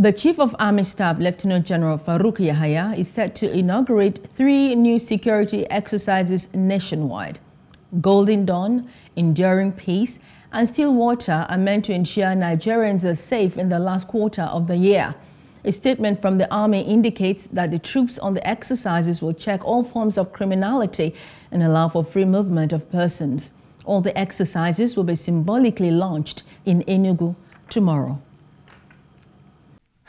The Chief of Army Staff, Lieutenant General Faruk Yahaya, is set to inaugurate 3 new security exercises nationwide. Golden Dawn, Enduring Peace, and Still Water are meant to ensure Nigerians are safe in the last quarter of the year. A statement from the Army indicates that the troops on the exercises will check all forms of criminality and allow for free movement of persons. All the exercises will be symbolically launched in Enugu tomorrow.